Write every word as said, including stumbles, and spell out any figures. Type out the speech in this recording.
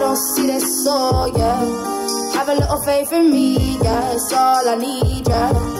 don't see that soul, yeah. Have a little faith in me, yeah. It's all I need, yeah.